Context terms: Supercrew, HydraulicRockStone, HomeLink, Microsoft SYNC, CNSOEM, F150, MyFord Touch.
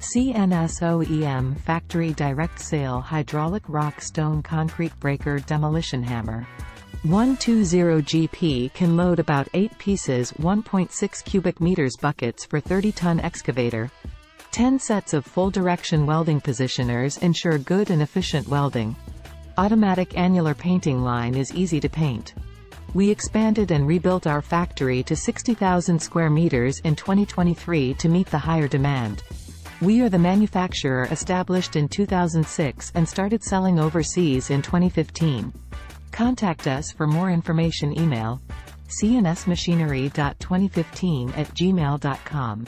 CNSOEM Factory Direct Sale Hydraulic Rock Stone Concrete Breaker Demolition Hammer 120 GP can load about 8 pieces 1.6 cubic meters buckets for 30-ton excavator. 10 sets of full-direction welding positioners ensure good and efficient welding. Automatic annular painting line is easy to paint. We expanded and rebuilt our factory to 60,000 square meters in 2023 to meet the higher demand. We are the manufacturer established in 2006 and started selling overseas in 2015. Contact us for more information. Email cnsmachinery.2015@gmail.com.